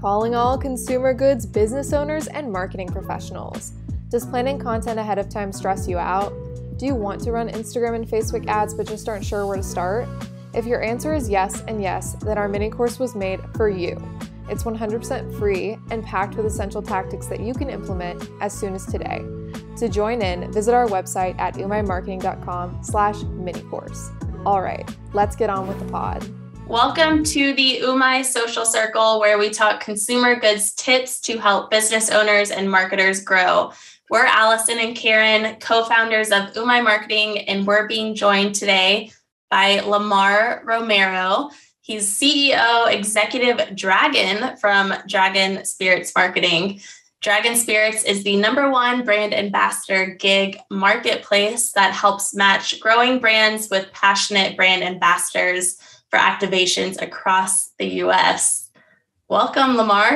Calling all consumer goods business owners and marketing professionals. Does planning content ahead of time stress you out? Do you want to run Instagram and Facebook ads but just aren't sure where to start? If your answer is yes and yes, then our mini course was made for you. It's 100% free and packed with essential tactics that you can implement as soon as today. To join in, visit our website at umaimarketing.com/minicourse. All right, let's get on with the pod. Welcome to the Umai Social Circle, where we talk consumer goods tips to help business owners and marketers grow. We're Alison and Karin, co-founders of Umai Marketing, and we're being joined today by Lamar Romero. He's CEO, Executive Dragon from Dragon Spirits Marketing. Dragon Spirits is the #1 brand ambassador gig marketplace that helps match growing brands with passionate brand ambassadors for activations across the U.S. Welcome, Lamar.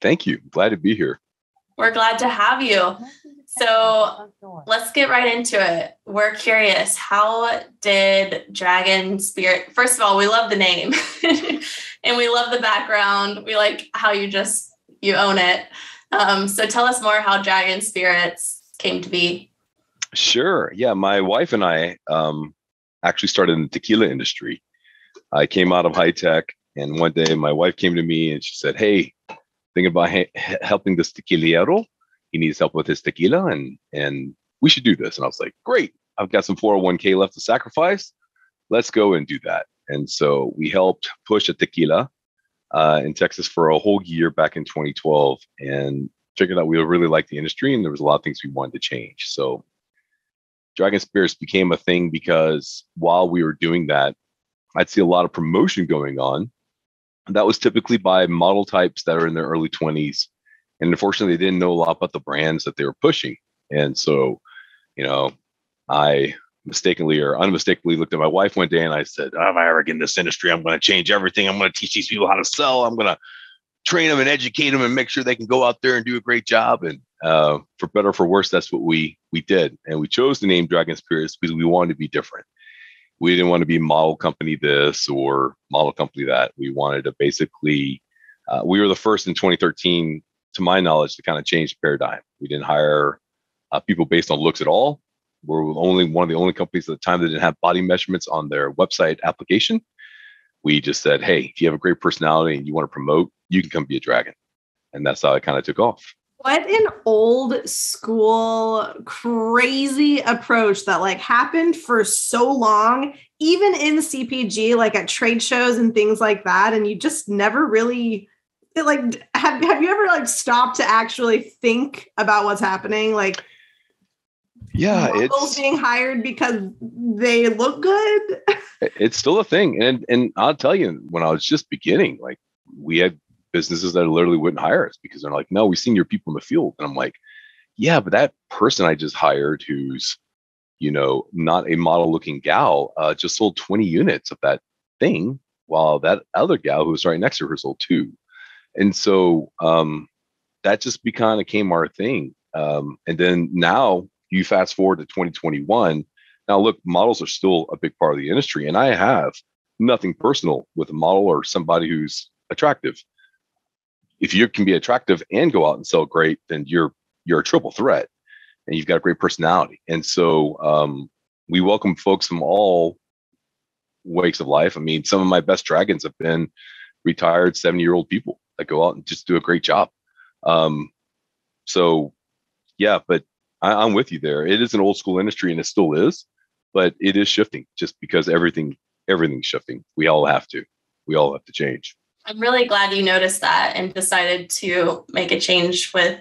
Thank you. Glad to be here. We're glad to have you. So let's get right into it. We're curious, how did Dragon Spirit... First of all, we love the name and we love the background. We like how you own it. So tell us more how Dragon Spirits came to be. Sure. Yeah, my wife and I actually started in the tequila industry. I came out of high tech, and one day my wife came to me and she said, "Hey, thinking about helping this tequilero. He needs help with his tequila, and we should do this." And I was like, "Great! I've got some 401k left to sacrifice. Let's go and do that." And so we helped push a tequila in Texas for a whole year back in 2012, and figured out we really liked the industry, and there was a lot of things we wanted to change. So Dragon Spirits became a thing because while we were doing that, I'd see a lot of promotion going on. That was typically by model types that are in their early 20s. And unfortunately, they didn't know a lot about the brands that they were pushing. And so, you know, I mistakenly or unmistakably looked at my wife one day and I said, "Am I ever in this industry? I'm going to change everything. I'm going to teach these people how to sell. I'm going to train them and educate them and make sure they can go out there and do a great job." And for better or for worse, that's what we did. And we chose the name Dragon Spirits because we wanted to be different. We didn't want to be model company this or model company that. We wanted to basically, we were the first in 2013, to my knowledge, to kind of change the paradigm. We didn't hire people based on looks at all. We're only one of the only companies at the time that didn't have body measurements on their website application. We just said, "Hey, if you have a great personality and you want to promote, you can come be a dragon." And that's how it kind of took off. What an old school, crazy approach that like happened for so long, even in CPG, like at trade shows and things like that. And you just never really, like, have you ever like stopped to actually think about what's happening? Like, yeah, it's being hired because they look good. It's still a thing. And I'll tell you, when I was just beginning, like we had businesses that literally wouldn't hire us because they're like, "No, we've seen your people in the field." And I'm like, "Yeah, but that person I just hired who's, you know, not a model looking gal just sold 20 units of that thing, while that other gal who was right next to her sold 2. And so that just kind of became our thing. And then now you fast forward to 2021. Now, look, models are still a big part of the industry. And I have nothing personal with a model or somebody who's attractive. If you can be attractive and go out and sell great, then you're a triple threat and you've got a great personality. And so we welcome folks from all walks of life. I mean, some of my best dragons have been retired 70-year-old people that go out and just do a great job. So yeah, but I'm with you there. It is an old school industry and it still is, but it is shifting just because everything's shifting. We all have to change. I'm really glad you noticed that and decided to make a change with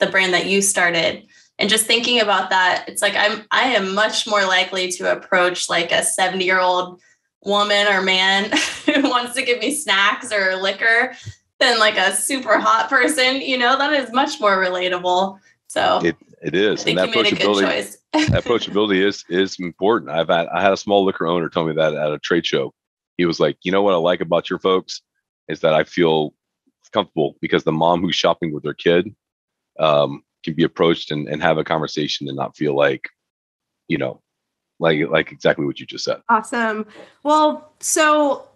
the brand that you started. And just thinking about that, it's like I am much more likely to approach like a 70-year-old woman or man who wants to give me snacks or liquor than like a super hot person. You know, that is much more relatable. So it is. And that approachability, is important. I had a small liquor owner tell me that at a trade show. He was like, "You know what I like about your folks is that I feel comfortable because the mom who's shopping with their kid can be approached and have a conversation and not feel like, you know, like exactly what you just said." Awesome. Well, so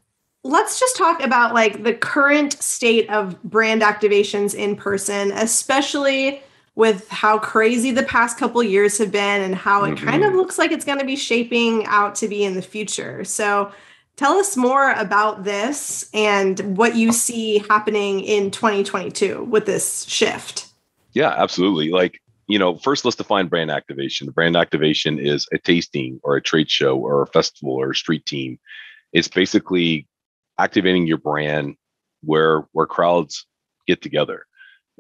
Let's just talk about like the current state of brand activations in person, especially with how crazy the past couple years have been and how it kind of looks like it's going to be shaping out to be in the future. So tell us more about this and what you see happening in 2022 with this shift. Yeah, absolutely. Like, you know, first let's define brand activation. Brand activation is a tasting or a trade show or a festival or a street team. It's basically activating your brand where crowds get together.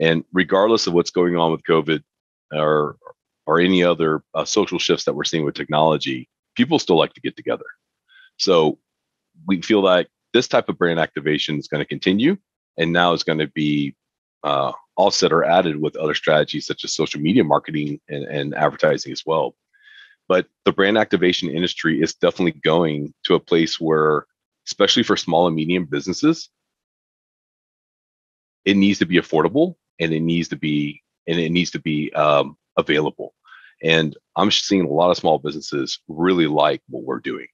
And regardless of what's going on with COVID or any other social shifts that we're seeing with technology, people still like to get together. So we feel like this type of brand activation is going to continue, and now it's going to be offset or added with other strategies such as social media marketing and advertising as well. But the brand activation industry is definitely going to a place where, especially for small and medium businesses, it needs to be affordable and it needs to be available. And I'm seeing a lot of small businesses really like what we're doing.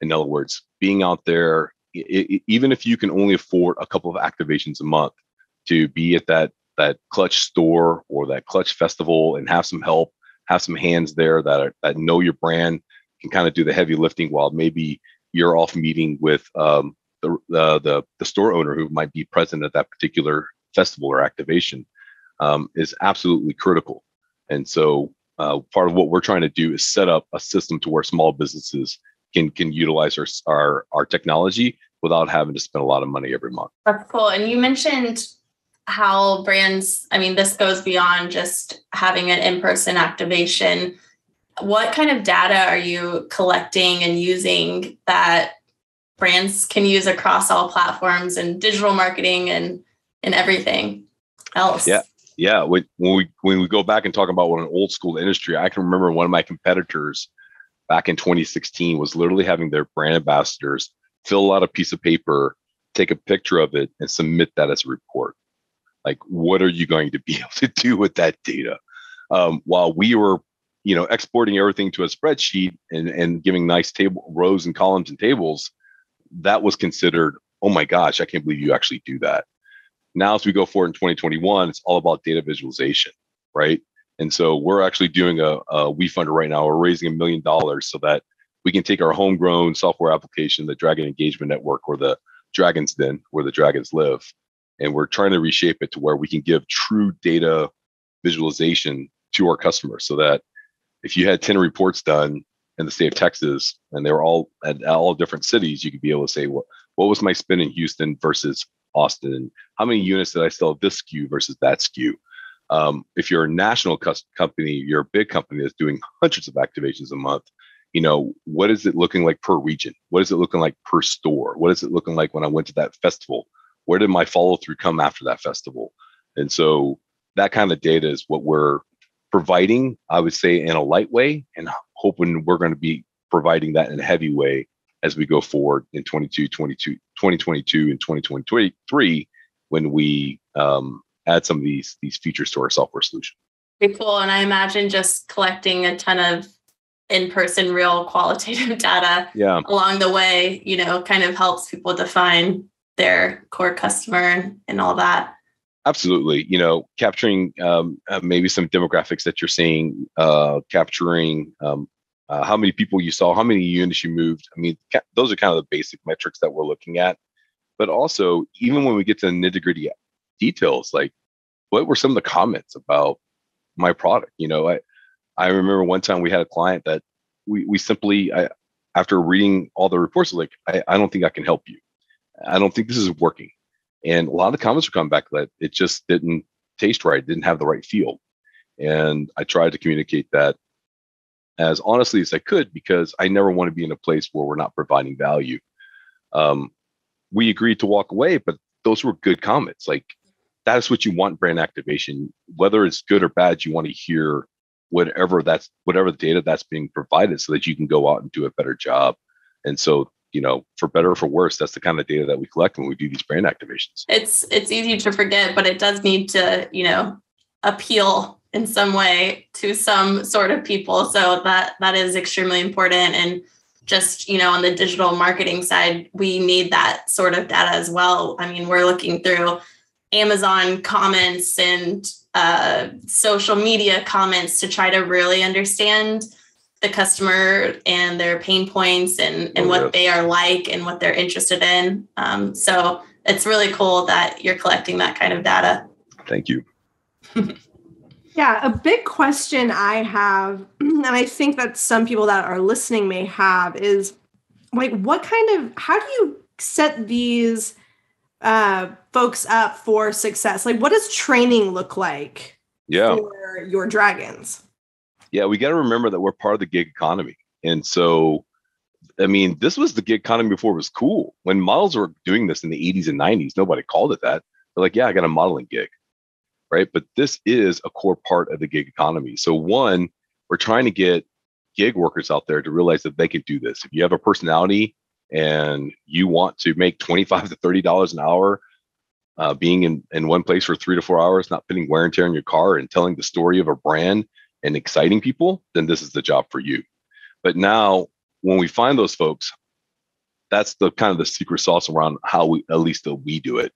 In other words, being out there, even if you can only afford a couple of activations a month, to be at that clutch store or that clutch festival and have some help, have some hands there that know your brand, can kind of do the heavy lifting while maybe you're off meeting with the store owner who might be present at that particular festival or activation, is absolutely critical. And so part of what we're trying to do is set up a system to where small businesses can utilize our technology without having to spend a lot of money every month. That's cool. And you mentioned how brands, I mean, this goes beyond just having an in-person activation. What kind of data are you collecting and using that brands can use across all platforms and digital marketing and everything else? Yeah. When we go back and talk about what an old school industry, I can remember one of my competitors back in 2016 was literally having their brand ambassadors fill out a piece of paper, take a picture of it, and submit that as a report. Like, what are you going to be able to do with that data? While we were exporting everything to a spreadsheet and giving nice rows and columns and tables, that was considered, oh my gosh, I can't believe you actually do that. Now, as we go forward in 2021, it's all about data visualization, right? And so we're actually doing a WeFunder right now. We're raising $1 million so that we can take our homegrown software application, the Dragon Engagement Network, or the Dragon's Den, where the dragons live. And we're trying to reshape it to where we can give true data visualization to our customers so that if you had 10 reports done in the state of Texas and they were all at all different cities, you could be able to say, well, what was my spend in Houston versus Austin? How many units did I sell this SKU versus that SKU? If you're a national company, you're a big company that's doing hundreds of activations a month, what is it looking like per region? What is it looking like per store? What is it looking like when I went to that festival? Where did my follow through come after that festival? And so that kind of data is what we're providing, I would say, in a light way, and hoping we're going to be providing that in a heavy way as we go forward in 2022 and 2023, when we add some of these features to our software solution. Pretty cool. And I imagine just collecting a ton of in-person, real qualitative data along the way, kind of helps people define their core customer and all that. Absolutely. Capturing maybe some demographics that you're seeing, capturing how many people you saw, how many units you moved. I mean, those are kind of the basic metrics that we're looking at. But also, even when we get to the nitty-gritty details, like what were some of the comments about my product? I remember one time we had a client that we simply, after reading all the reports, was like, I don't think I can help you. I don't think this is working. And a lot of the comments were coming back that it just didn't taste right, didn't have the right feel. And I tried to communicate that as honestly as I could, because I never want to be in a place where we're not providing value. We agreed to walk away, but those were good comments. Like, that's what you want in brand activation. Whether it's good or bad, you want to hear whatever data that's being provided so that you can go out and do a better job. And so, for better or for worse, that's the kind of data that we collect when we do these brand activations. It's easy to forget, but it does need to, appeal in some way to some sort of people. So that is extremely important. And just, you know, on the digital marketing side, we need that sort of data as well. I mean, we're looking through Amazon comments and social media comments to try to really understand the customer and their pain points and what they are like and what they're interested in. So it's really cool that you're collecting that kind of data. Thank you. Yeah, a big question I have, and I think that some people that are listening may have, is like, what kind of, how do you set these folks up for success? Like, what does training look like for your dragons? Yeah, we got to remember that we're part of the gig economy. And so, I mean, this was the gig economy before it was cool. When models were doing this in the 80s and 90s, nobody called it that. They're like, yeah, I got a modeling gig, right? But this is a core part of the gig economy. So one, we're trying to get gig workers out there to realize that they can do this. If you have a personality and you want to make $25 to $30 an hour, being in one place for 3 to 4 hours, not putting wear and tear in your car and telling the story of a brand and exciting people, then this is the job for you. But now when we find those folks, that's the kind of the secret sauce around how we, at least that we do it.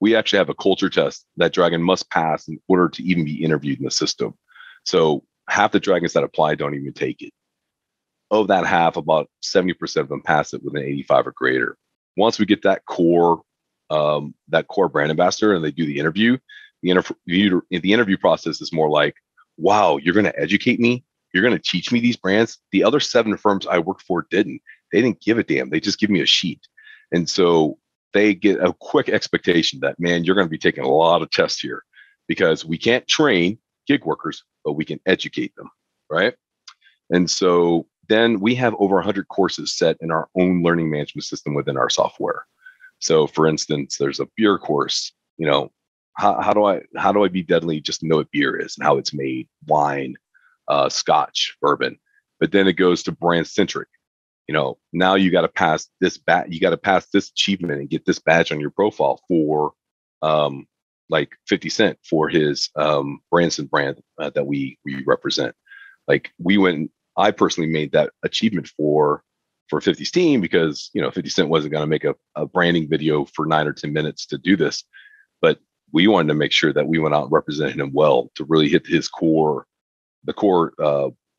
We actually have a culture test that Dragon must pass in order to even be interviewed in the system. So half the Dragons that apply don't even take it. Of that half, about 70% of them pass it with an 85 or greater. Once we get that core brand ambassador and they do the interview, the interview process is more like, wow, you're going to educate me. You're going to teach me these brands. The other 7 firms I worked for didn't. They didn't give a damn. They just give me a sheet. And so they get a quick expectation that, man, you're going to be taking a lot of tests here because we can't train gig workers, but we can educate them, right? And so then we have over 100 courses set in our own learning management system within our software. So for instance, there's a beer course, you know, how do I be deadly just to know what beer is and how it's made, wine, scotch, bourbon. But then it goes to brand centric. You know, now you got to pass this achievement and get this badge on your profile for like 50 Cent for his Branson brand that we represent. Like we went, I personally made that achievement for 50's team because, you know, 50 Cent wasn't going to make a branding video for 9 or 10 minutes to do this. But we wanted to make sure that we went out and represented him well to really hit his core, the core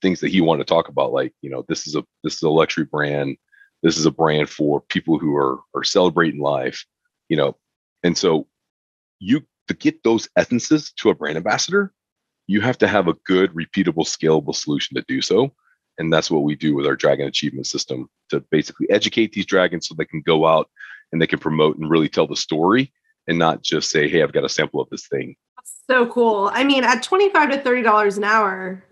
things that he wanted to talk about. Like, you know, this is a luxury brand. This is a brand for people who are celebrating life, you know. And so you, to get those essences to a brand ambassador, you have to have a good, repeatable, scalable solution to do so. And that's what we do with our Dragon Achievement System to basically educate these dragons so they can go out and they can promote and really tell the story and not just say, hey, I've got a sample of this thing. That's so cool. I mean, at $25 to $30 an hour,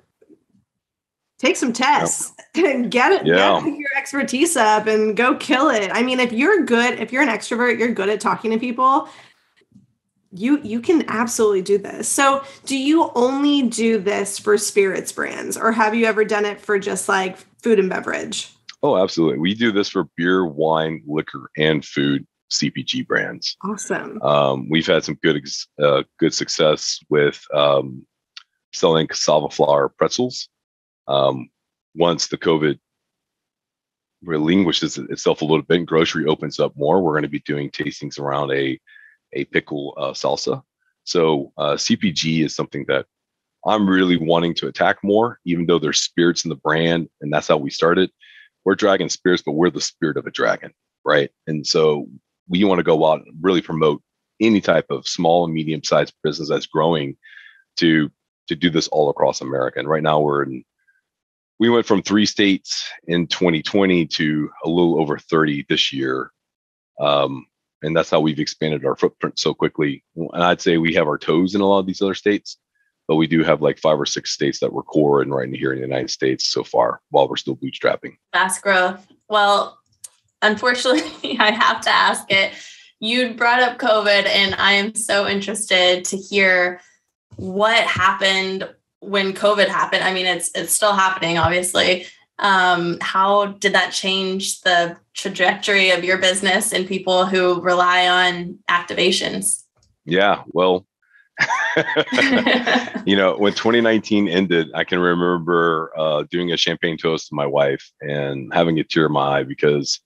take some tests and get your expertise up and go kill it. I mean, if you're an extrovert, you're good at talking to people, you can absolutely do this. So do you only do this for spirits brands, or have you ever done it for just like food and beverage? Oh, absolutely. We do this for beer, wine, liquor, and food CPG brands. Awesome. We've had some good success with selling cassava flour pretzels. Once the COVID relinquishes itself a little bit and grocery opens up more, we're going to be doing tastings around a pickle salsa. So CPG is something that I'm really wanting to attack more, even though there's spirits in the brand, and that's how we started. We're Dragon Spirits, but we're the spirit of a dragon, right? And so we want to go out and really promote any type of small and medium-sized business that's growing to do this all across America. And right now we went from 3 states in 2020 to a little over 30 this year. And that's how we've expanded our footprint so quickly. And I'd say we have our toes in a lot of these other states, but we do have like 5 or 6 states that we're core in right here in the United States so far while we're still bootstrapping. Fast growth. Well, unfortunately, I have to ask it. You brought up COVID, and I am so interested to hear what happened when COVID happened. I mean, it's still happening, obviously. How did that change the trajectory of your business and people who rely on activations? Yeah, well, You know, when 2019 ended, I can remember doing a champagne toast to my wife and having a tear in my eye because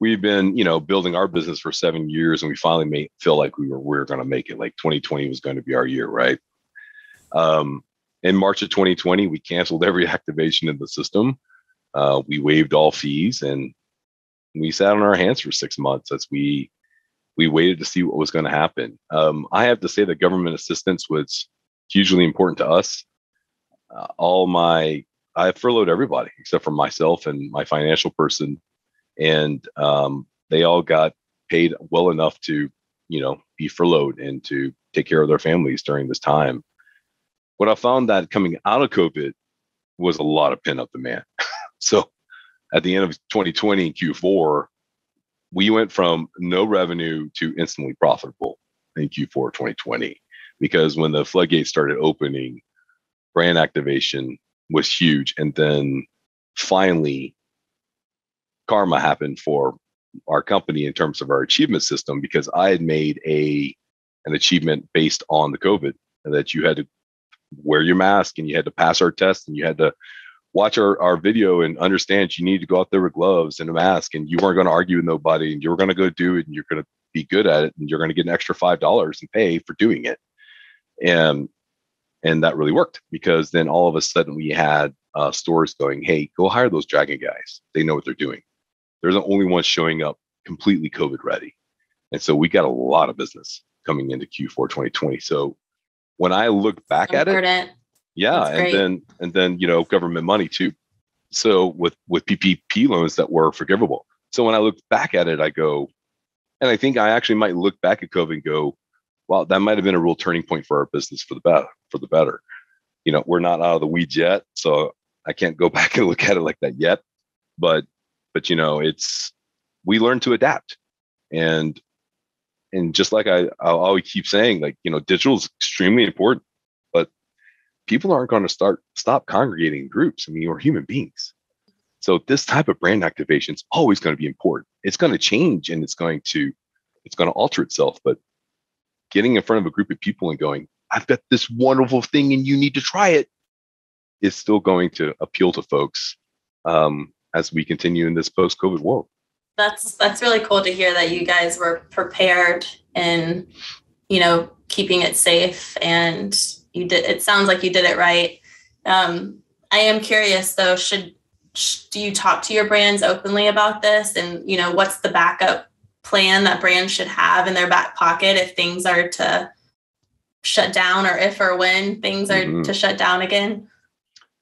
we've been, you know, building our business for 7 years, and we finally feel like we were going to make it. Like 2020 was going to be our year, right? In March of 2020, we canceled every activation in the system. We waived all fees, and we sat on our hands for 6 months as we waited to see what was going to happen. I have to say that government assistance was hugely important to us. I furloughed everybody except for myself and my financial person, and they all got paid well enough to, you know, be furloughed and to take care of their families during this time. What I found that coming out of COVID was a lot of pent-up demand. So at the end of 2020 in Q4, we went from no revenue to instantly profitable in Q4 2020, because when the floodgates started opening, brand activation was huge. And then finally, karma happened for our company in terms of our achievement system, because I had made an achievement based on the COVID, and that you had to wear your mask and you had to pass our test and you had to watch our video and understand you need to go out there with gloves and a mask, and you weren't going to argue with nobody, and you were going to go do it, and you're going to be good at it, and you're going to get an extra $5 and pay for doing it. And that really worked, because then all of a sudden we had stores going, hey, go hire those Dragon guys. They know what they're doing. They're the only ones showing up completely COVID ready. And so we got a lot of business coming into Q4 2020. So when I look back at it. Yeah. And then, you know, government money too. So with PPP loans that were forgivable. So when I look back at it, I go, and I think I actually might look back at COVID and go, wow, that might've been a real turning point for our business for the better. You know, we're not out of the weeds yet, so I can't go back and look at it like that yet, but you know, we learned to adapt. And just like I'll always keep saying, like, you know, digital is extremely important. People aren't going to stop congregating in groups. I mean, we're human beings. So this type of brand activation is always going to be important. It's going to change, and it's going to alter itself. But getting in front of a group of people and going, I've got this wonderful thing and you need to try it, is still going to appeal to folks as we continue in this post-COVID world. That's really cool to hear that you guys were prepared and, you know, keeping it safe, and you did. It sounds like you did it right. I am curious though. Do you talk to your brands openly about this? And, you know, what's the backup plan that brands should have in their back pocket if things are to shut down, or if or when things are to shut down again?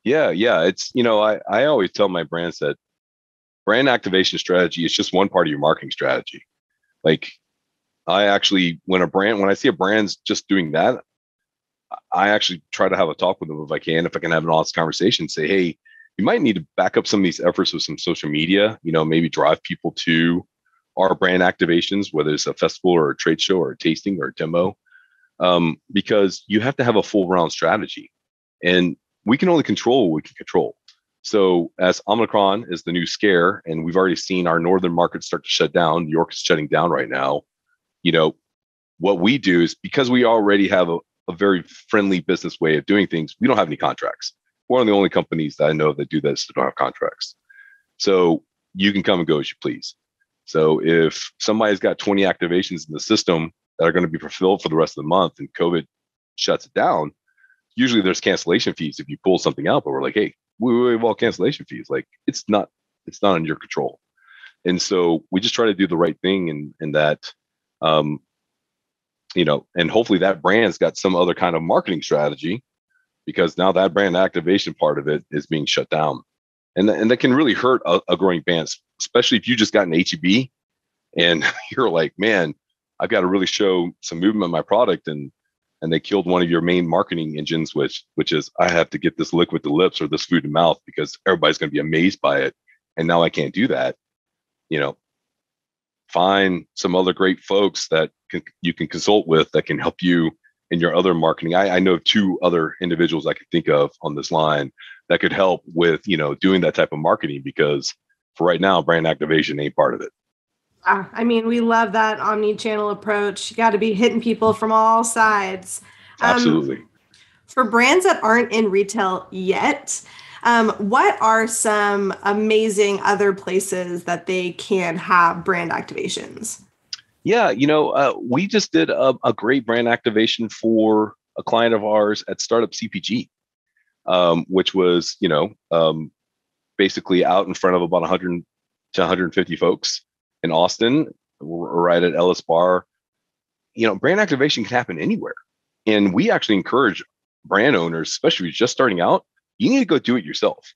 Yeah. It's, you know, I always tell my brands that brand activation strategy is just one part of your marketing strategy. Like, I actually, when I see a brand's just doing that, I actually try to have a talk with them if I can have an honest conversation, say, hey, you might need to back up some of these efforts with some social media, you know, maybe drive people to our brand activations, whether it's a festival or a trade show or a tasting or a demo, because you have to have a full round strategy, and we can only control what we can control. So as Omicron is the new scare, and we've already seen our northern markets start to shut down, New York is shutting down right now. You know, what we do is, because we already have a very friendly business way of doing things, we don't have any contracts. We're one of the only companies that I know that do this that don't have contracts. So you can come and go as you please. So if somebody's got 20 activations in the system that are going to be fulfilled for the rest of the month, and COVID shuts it down, usually there's cancellation fees if you pull something out, but we're like, hey, we have all cancellation fees. Like, it's not in your control. And so we just try to do the right thing in that, you know, and hopefully that brand's got some other kind of marketing strategy, because now that brand activation part of it is being shut down. And that can really hurt a growing brand, especially if you just got an H-E-B and you're like, man, I've got to really show some movement in my product. And they killed one of your main marketing engines, which is, I have to get this liquid to lips or this food to mouth because everybody's going to be amazed by it. And now I can't do that. You know, find some other great folks that you can consult with that can help you in your other marketing. I know of two other individuals I could think of on this line that could help with, you know, doing that type of marketing, because for right now, brand activation ain't part of it. I mean, we love that omni-channel approach. You got to be hitting people from all sides. Absolutely. For brands that aren't in retail yet, what are some amazing other places that they can have brand activations? Yeah, we just did a great brand activation for a client of ours at Startup CPG, which was, basically out in front of about 100 to 150 folks in Austin, right at Ellis Bar. Brand activation can happen anywhere. And we actually encourage brand owners, especially if you're just starting out, you need to go do it yourself.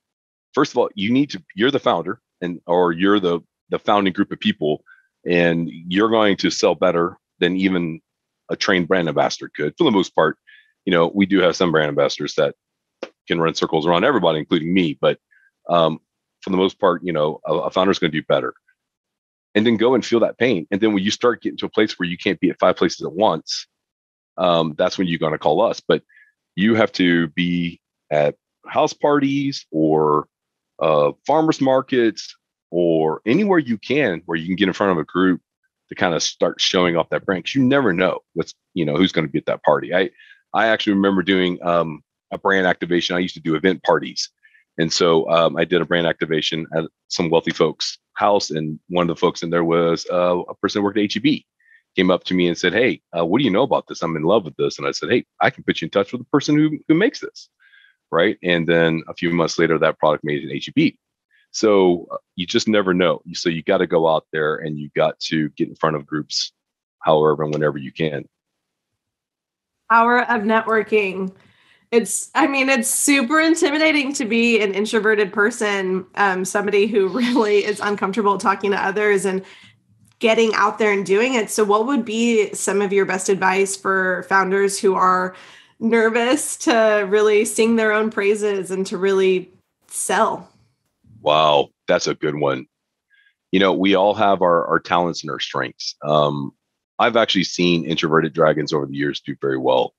First of all, you're the founder or you're the founding group of people, and you're going to sell better than even a trained brand ambassador could. For the most part, we do have some brand ambassadors that can run circles around everybody, including me. But for the most part, a founder's going to do better. And then go and feel that pain. And then when you start getting to a place where you can't be at five places at once, that's when you're going to call us. But you have to be at house parties or farmers markets or anywhere you can where you can get in front of a group to kind of start showing off that brand, because you never know who's going to be at that party. I actually remember doing a brand activation. I used to do event parties. And so I did a brand activation at some wealthy folks' house. And one of the folks in there was a person who worked at H-E-B, came up to me and said, "Hey, what do you know about this? I'm in love with this." And I said, "Hey, I can put you in touch with the person who makes this." Right. And then a few months later, that product made it in H-E-B. So you just never know. So you got to go out there and you got to get in front of groups, however and whenever you can. Power of networking. It's super intimidating to be an introverted person, somebody who really is uncomfortable talking to others and getting out there and doing it. So what would be some of your best advice for founders who are nervous to really sing their own praises and to really sell? Wow, that's a good one. We all have our talents and our strengths. I've actually seen introverted dragons over the years do very well.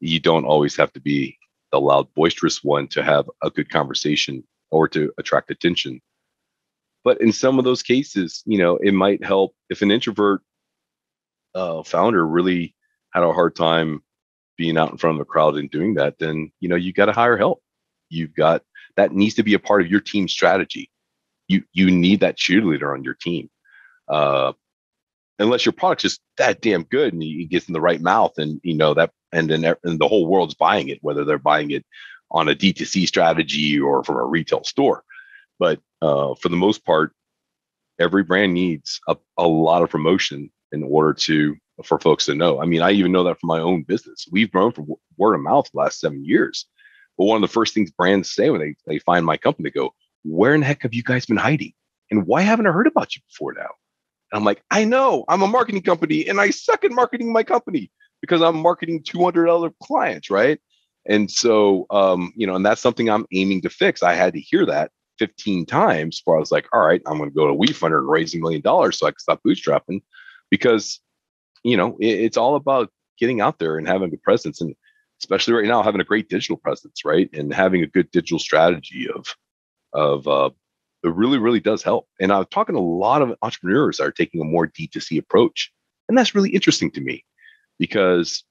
You don't always have to be the loud, boisterous one to have a good conversation or to attract attention. But in some of those cases, it might help if an introvert founder really had a hard time being out in front of the crowd and doing that, then, you got to hire help. That needs to be a part of your team strategy. You need that cheerleader on your team. Unless your product's just that damn good and it gets in the right mouth and, that, and the whole world's buying it, whether they're buying it on a D2C strategy or from a retail store. But for the most part, every brand needs a lot of promotion in order for folks to know. I even know that from my own business. We've grown from word of mouth the last 7 years. But one of the first things brands say when they find my company, they go, "Where in the heck have you guys been hiding? And why haven't I heard about you before now?" And I'm like, "I know, I'm a marketing company and I suck at marketing my company because I'm marketing 200 other clients." Right. And so, and that's something I'm aiming to fix. I had to hear that 15 times before I was like, all right, I'm going to go to WeFunder and raise $1 million so I can stop bootstrapping, because it's all about getting out there and having a presence, and especially right now, having a great digital presence, right? And having a good digital strategy of it really, really does help. And I'm talking to a lot of entrepreneurs that are taking a more D2C approach. And that's really interesting to me because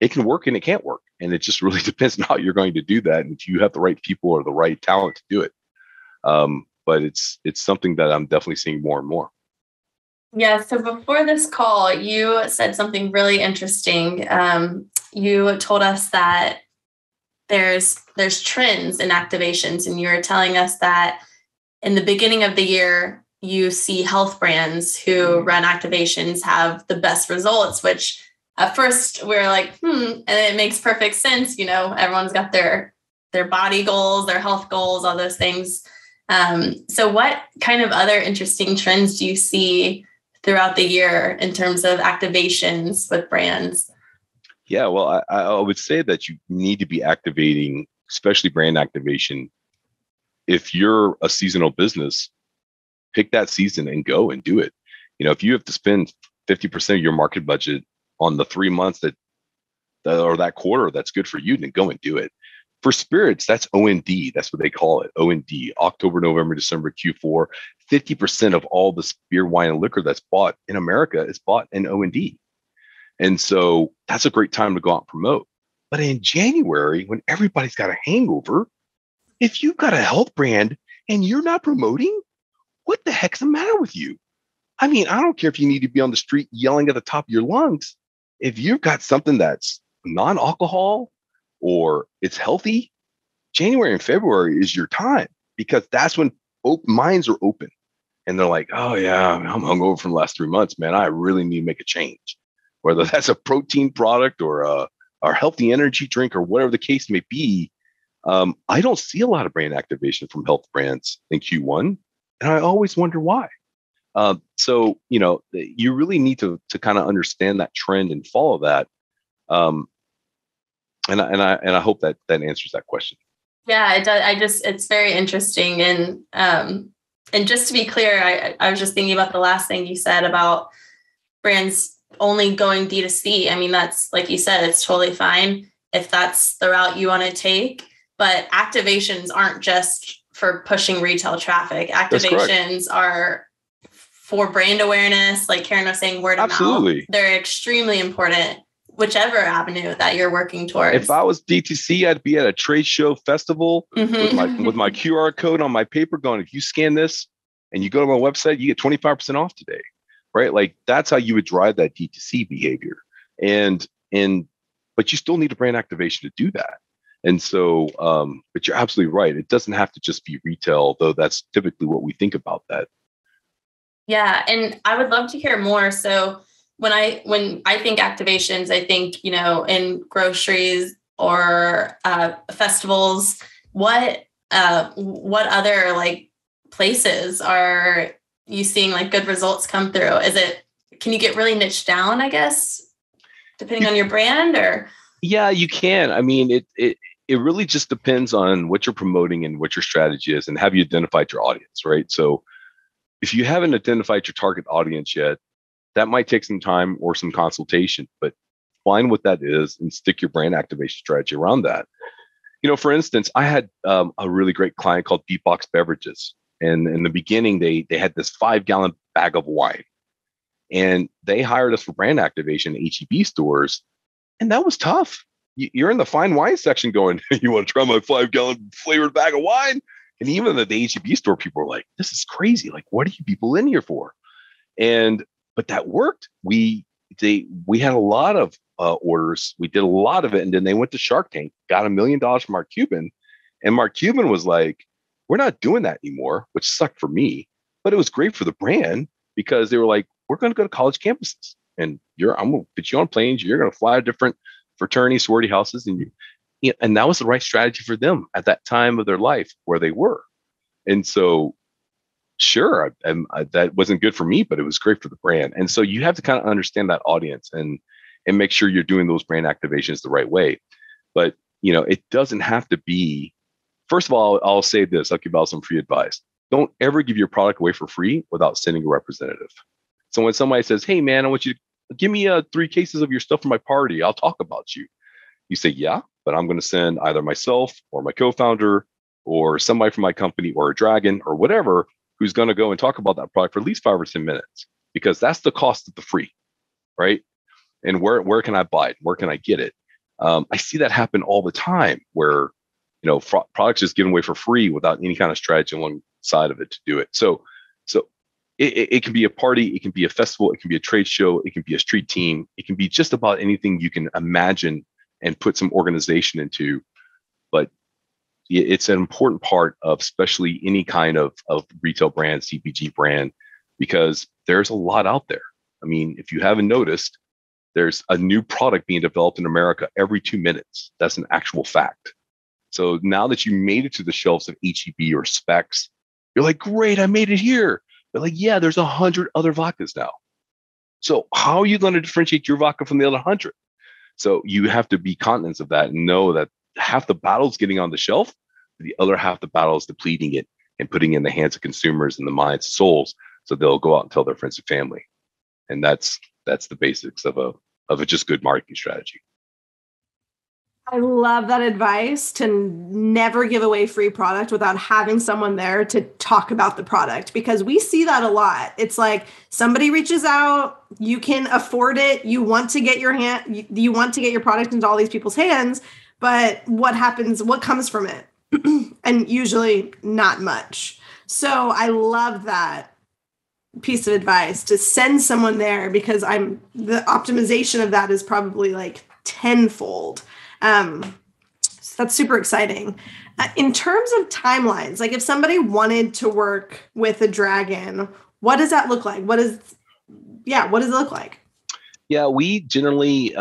it can work and it can't work. And it just really depends on how you're going to do that and if you have the right people or the right talent to do it. But it's something that I'm definitely seeing more and more. Yeah. So before this call, you said something really interesting. You told us that there's trends in activations, and you're telling us that in the beginning of the year, you see health brands who run activations have the best results, which at first we're like, and it makes perfect sense. Everyone's got their body goals, their health goals, all those things. So what kind of other interesting trends do you see throughout the year in terms of activations with brands? Yeah, well, I would say that you need to be activating, especially brand activation. If you're a seasonal business, pick that season and go and do it. If you have to spend 50% of your market budget on the 3 months that quarter that's good for you, then go and do it. For spirits, that's O&D. That's what they call it, O&D. October, November, December, Q4. 50% of all the beer, wine, and liquor that's bought in America is bought in O&D. And so that's a great time to go out and promote. But in January, when everybody's got a hangover, if you've got a health brand and you're not promoting, what the heck's the matter with you? I mean, I don't care if you need to be on the street yelling at the top of your lungs. If you've got something that's non-alcohol or it's healthy, January and February is your time, because that's when minds are open and they're like, oh yeah, I'm hungover from the last 3 months, man. I really need to make a change, whether that's a protein product or a healthy energy drink or whatever the case may be. I don't see a lot of brand activation from health brands in Q1, and I always wonder why. So, you know, you really need to kind of understand that trend and follow that. And I hope that answers that question. Yeah, it does. It's very interesting. And just to be clear, I was just thinking about the last thing you said about brands only going D2C. I mean, that's, like you said, it's totally fine if that's the route you want to take, but activations aren't just for pushing retail traffic. Activations are for brand awareness. Like Karin was saying, word of mouth. They're extremely important, whichever avenue that you're working towards. If I was DTC, I'd be at a trade show festival with my QR code on my paper going, if you scan this and you go to my website, you get 25% off today, right? Like that's how you would drive that DTC behavior. But you still need a brand activation to do that. And so, but you're absolutely right. It doesn't have to just be retail, though. That's typically what we think about that. Yeah. And I would love to hear more. So when I think activations, I think, you know, in groceries or festivals, what other like places are you seeing like good results come through? Can you get really niche down, I guess, depending on your brand or? Yeah, you can. I mean, it really just depends on what you're promoting and what your strategy is and have you identified your audience, right? So if you haven't identified your target audience yet, that might take some time or some consultation, but find what that is and stick your brand activation strategy around that. You know, for instance, I had a really great client called Beatbox Beverages. And in the beginning, they had this 5-gallon bag of wine. And they hired us for brand activation in H-E-B stores. And that was tough. You're in the fine wine section going, you want to try my 5-gallon flavored bag of wine? And even at the H-E-B store, people were like, this is crazy. Like, what are you people in here for? But that worked. We had a lot of orders. We did a lot of it. And then they went to Shark Tank, got $1 million from Mark Cuban. And Mark Cuban was like, we're not doing that anymore, which sucked for me. But it was great for the brand because they were like, we're going to go to college campuses. And I'm going to put you on planes. You're going to fly to different fraternity, sorority houses. And that was the right strategy for them at that time of their life where they were. And so, sure, that wasn't good for me, but it was great for the brand. And so you have to kind of understand that audience and make sure you're doing those brand activations the right way. But, you know, it doesn't have to be, first of all, I'll say this, I'll give out some free advice. Don't ever give your product away for free without sending a representative. So when somebody says, hey man, I want you to give me 3 cases of your stuff for my party, I'll talk about you. You say, yeah, but I'm going to send either myself or my co-founder or somebody from my company or a dragon or whatever, who's going to go and talk about that product for at least 5 or 10 minutes, because that's the cost of the free, right? And where can I buy it? Where can I get it? I see that happen all the time where, you know, products is given away for free without any kind of strategy alongside of it to do it. So it can be a party, it can be a festival, it can be a trade show, it can be a street team, it can be just about anything you can imagine and put some organization into. But it's an important part of especially any kind of retail brand, CPG brand, because there's a lot out there. I mean, if you haven't noticed, there's a new product being developed in America every 2 minutes. That's an actual fact. So now that you made it to the shelves of H-E-B or Specs, you're like, great, I made it here. They're like, yeah, there's 100 other vodkas now. So how are you going to differentiate your vodka from the other 100? So you have to be cognizant of that and know that half the battle is getting on the shelf. The other half the battle is depleting it and putting it in the hands of consumers and the minds and souls. So they'll go out and tell their friends and family. And that's the basics of a just good marketing strategy. I love that advice to never give away free product without having someone there to talk about the product, because we see that a lot. It's like somebody reaches out, you can afford it, you want to get your hand, you want to get your product into all these people's hands, but what happens, what comes from it? And usually not much. So I love that piece of advice to send someone there, because I'm the optimization of that is probably like tenfold. So that's super exciting. In terms of timelines, like if somebody wanted to work with a Dragon, what does that look like? What does it look like? Yeah, we generally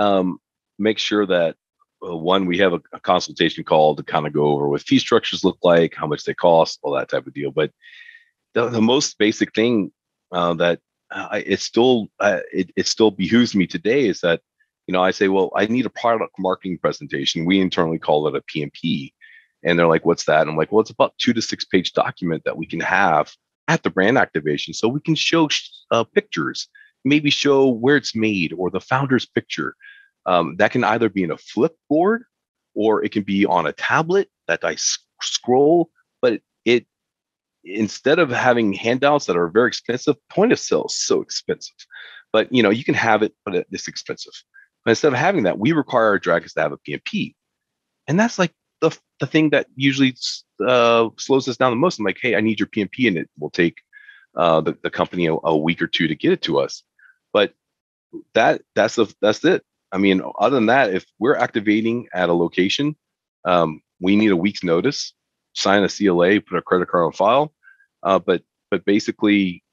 make sure that one, we have a consultation call to kind of go over what fee structures look like, how much they cost, all that type of deal. But the most basic thing that it still behooves me today is that, you know, I say, well, I need a product marketing presentation. We internally call it a PMP. And they're like, what's that? And I'm like, well, it's about 2 to 6 page document that we can have at the brand activation. So we can show pictures, maybe show where it's made or the founder's picture. That can either be in a flip board or it can be on a tablet that I scroll. But it instead of having handouts that are very expensive, point of sale is so expensive. But, you know, you can have it, but it's expensive. But instead of having that, we require our Dragons to have a PMP. And that's like the thing that usually slows us down the most. I'm like, hey, I need your PMP. And it will take the company a week or two to get it to us. But that's it. I mean, other than that, if we're activating at a location, we need a week's notice, sign a CLA, put a credit card on file. But basically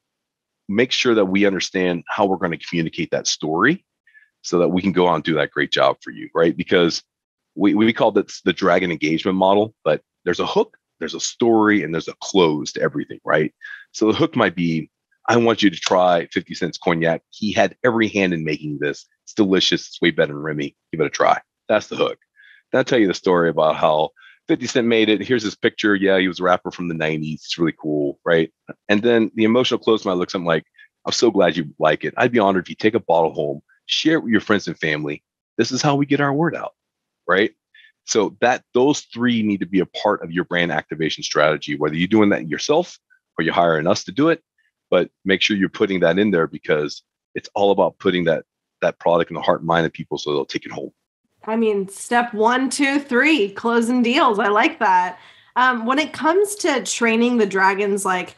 make sure that we understand how we're going to communicate that story, so that we can go on and do that great job for you, right? Because we call this the Dragon engagement model, but there's a hook, there's a story, and there's a close to everything, right? So the hook might be, I want you to try 50 Cent's cognac. He had every hand in making this. It's delicious. It's way better than Remy. Give it a try. That's the hook. Then I'll tell you the story about how 50 Cent made it. Here's his picture. Yeah, he was a rapper from the 90s. It's really cool, right? And then the emotional close might look something like, I'm so glad you like it. I'd be honored if you take a bottle home, share it with your friends and family. This is how we get our word out, right? So that those three need to be a part of your brand activation strategy, whether you're doing that yourself or you're hiring us to do it, but make sure you're putting that in there, because it's all about putting that product in the heart and mind of people so they'll take it home. I mean, step 1, 2, 3, closing deals. I like that. When it comes to training the Dragons, like,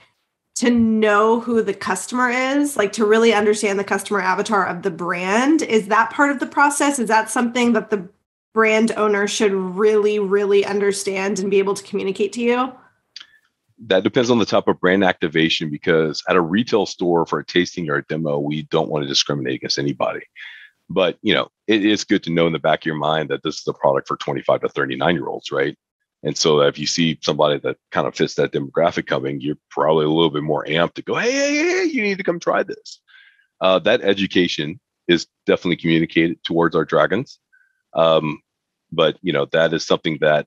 to know who the customer is, like to really understand the customer avatar of the brand. Is that part of the process? Is that something that the brand owner should really, really understand and be able to communicate to you? That depends on the type of brand activation, because at a retail store for a tasting or a demo, we don't want to discriminate against anybody. But, you know, it is good to know in the back of your mind that this is a product for 25 to 39-year-olds, right? And so if you see somebody that kind of fits that demographic coming, you're probably a little bit more amped to go, hey, you need to come try this. That education is definitely communicated towards our Dragons. But, you know, that is something that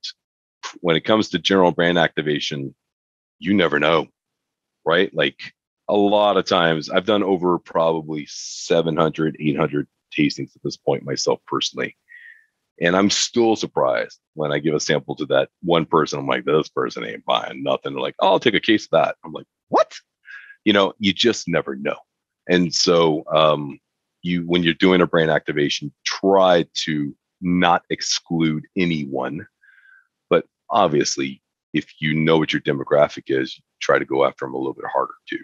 when it comes to general brand activation, you never know, right? Like a lot of times I've done over probably 700, 800 tastings at this point myself personally. And I'm still surprised when I give a sample to that one person. I'm like, this person ain't buying nothing. They're like, oh, I'll take a case of that. I'm like, what? You know, you just never know. And so when you're doing a brand activation, try to not exclude anyone. But obviously, if you know what your demographic is, try to go after them a little bit harder too.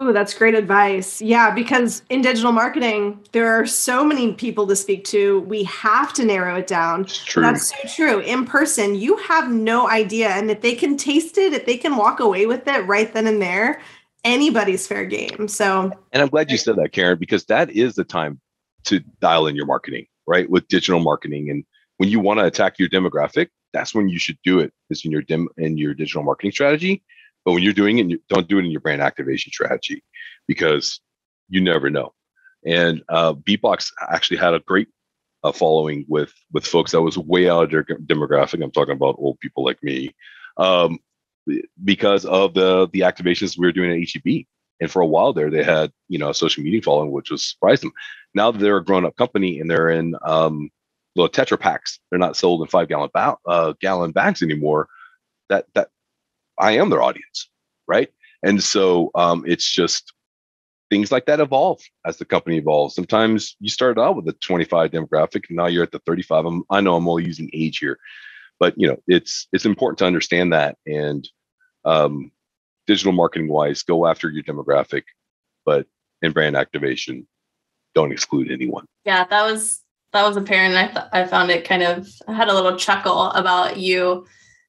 Oh, that's great advice. Yeah, because in digital marketing, there are so many people to speak to. We have to narrow it down. It's true. That's so true. In person, you have no idea. And if they can taste it, if they can walk away with it right then and there, anybody's fair game. So, and I'm glad you said that, Karin, because that is the time to dial in your marketing, right? With digital marketing. And when you want to attack your demographic, that's when you should do it, is in your digital marketing strategy. But when you're doing it, don't do it in your brand activation strategy, because you never know. And Beatbox actually had a great following with folks that was way out of their demographic. I'm talking about old people like me, because of the activations we were doing at H-E-B. And for a while there, they had, you know, a social media following, which was surprising. Now that they're a grown up company and they're in little Tetra Packs. They're not sold in 5 gallon gallon bags anymore. That I am their audience, right? And so it's just things like that evolve as the company evolves. Sometimes you start out with a 25 demographic, and now you're at the 35. I know I'm only using age here, but you know it's important to understand that. And digital marketing wise, go after your demographic, but in brand activation, don't exclude anyone. Yeah, that was apparent. I found it kind of, I had a little chuckle about you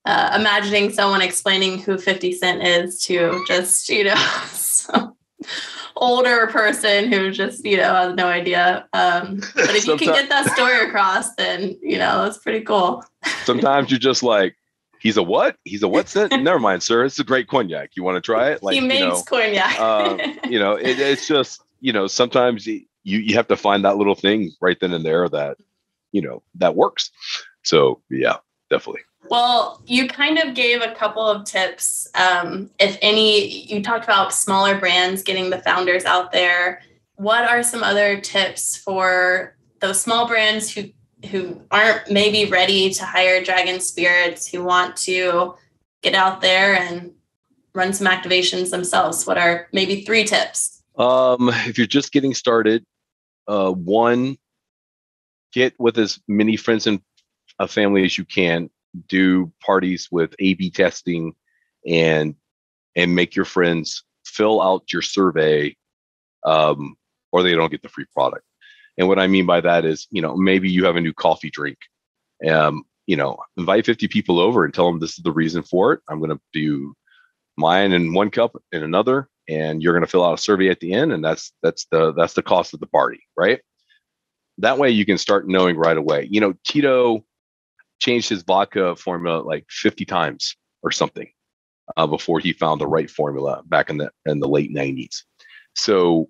imagining someone explaining who 50 Cent is to just, you know, some older person who just, you know, has no idea. But if you can get that story across, then, you know, that's pretty cool. Sometimes you're just like, he's a what? He's a what cent? Never mind, sir. It's a great cognac. You want to try it? Like, he makes cognac. You know, it's just, you know, sometimes you have to find that little thing right then and there that, you know, that works. So yeah, definitely. Well, you kind of gave a couple of tips. If any, you talked about smaller brands, getting the founders out there. What are some other tips for those small brands who aren't maybe ready to hire Dragon Spirits, who want to get out there and run some activations themselves? What are maybe 3 tips? If you're just getting started, 1, get with as many friends and a family as you can. Do parties with A/B testing and make your friends fill out your survey, or they don't get the free product. And what I mean by that is, you know, maybe you have a new coffee drink. You know, invite 50 people over and tell them this is the reason for it. I'm going to do mine in one cup and another, and you're going to fill out a survey at the end, and that's the cost of the party, right? That way you can start knowing right away. You know, Tito changed his vodka formula like 50 times or something before he found the right formula back in the late 90s. So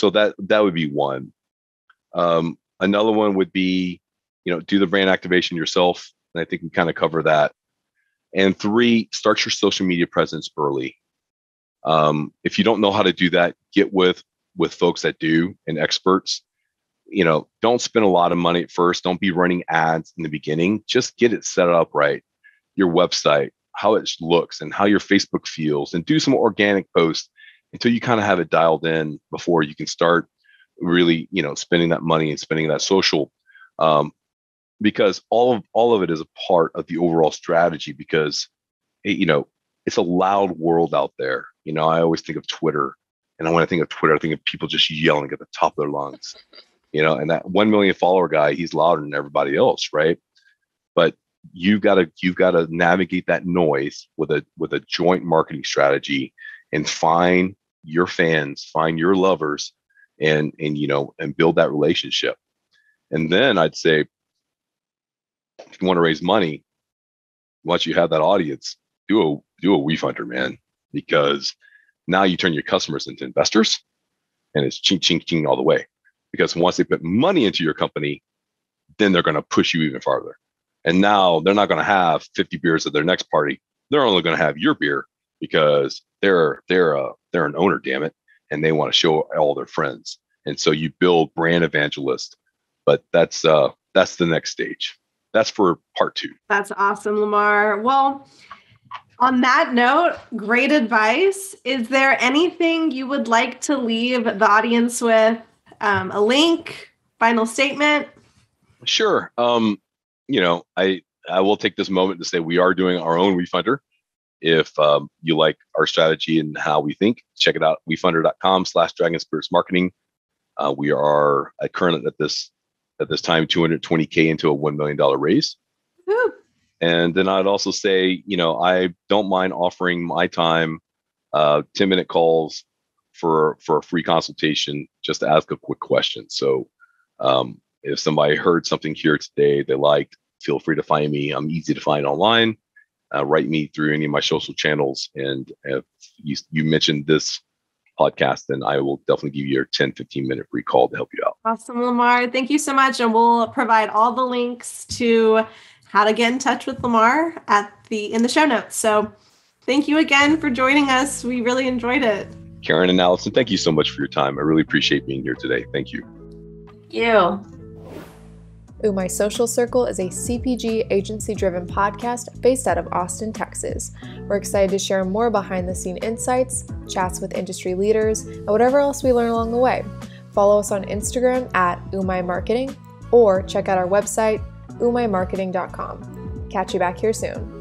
that would be one. Another one would be, you know, do the brand activation yourself. And I think we kind of cover that. And 3, start your social media presence early. If you don't know how to do that, get with folks that do and experts. You know, don't spend a lot of money at first. Don't be running ads in the beginning. Just get it set up right. Your website, how it looks and how your Facebook feels, and do some organic posts until you kind of have it dialed in before you can start really, you know, spending that money and spending that social, because all of it is a part of the overall strategy, because it, you know, it's a loud world out there. You know, I always think of Twitter, and when I think of Twitter, I think of people just yelling at the top of their lungs, you know, and that 1 million follower guy, he's louder than everybody else. Right. But you've got to navigate that noise with a joint marketing strategy, and find your fans, find your lovers, and you know, and build that relationship. And then I'd say, if you want to raise money, once you have that audience, do a WeFunder, man, because now you turn your customers into investors, and it's ching ching ching all the way. Because once they put money into your company, then they're going to push you even farther. And now they're not going to have 50 beers at their next party. They're only going to have your beer, because they're an owner, damn it. And they want to show all their friends. And so you build brand evangelists, but that's the next stage. That's for part 2. That's awesome, Lamar. Well, on that note, great advice. Is there anything you would like to leave the audience with? A link, final statement? Sure. You know, I will take this moment to say we are doing our own WeFunder. If you like our strategy and how we think, check it out, WeFunder.com/Dragon Spirits Marketing. We are currently at this time, $220K into a $1 million raise. Woo. And then I'd also say, you know, I don't mind offering my time, 10-minute calls for a free consultation, just to ask a quick question. So if somebody heard something here today they liked, feel free to find me. I'm easy to find online. Write me through any of my social channels. And if you mentioned this podcast, then I will definitely give you a 10-15 minute free call to help you out. Awesome, Lamar. Thank you so much. And we'll provide all the links to how to get in touch with Lamar in the show notes. So thank you again for joining us. We really enjoyed it. Karin and Alison, thank you so much for your time. I really appreciate being here today. Thank you. Umai Social Circle is a CPG agency-driven podcast based out of Austin, Texas. We're excited to share more behind-the-scene insights, chats with industry leaders, and whatever else we learn along the way. Follow us on Instagram at Umai Marketing or check out our website, umaimarketing.com. Catch you back here soon.